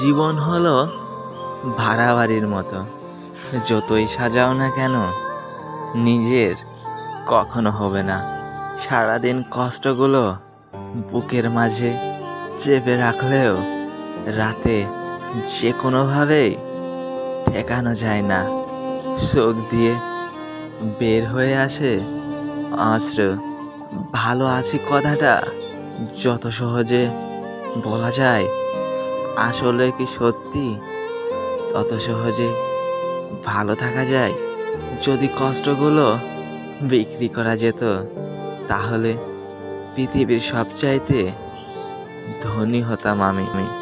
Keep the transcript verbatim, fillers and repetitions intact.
जीवन हलो भाड़ा बाड़ीर मतो, जतोई सजाओ ना केन निजेर कखनो होबे ना। सारा दिन कष्टगुलो बुकेर माझे चेपे राखलेओ राते जेकोनो भावे ठेकानो जाए ना। चोख दिए बेर होये आसे आश्रु। भालो आछि कथाटा जत सहजे बोला जाए आसले कि सत्यि तत सहजे भालो थाका जाए। जदि कष्टगुलो बिक्री करा जेत ताहले पृथिवीर सबचाइते धनी हताम आमि।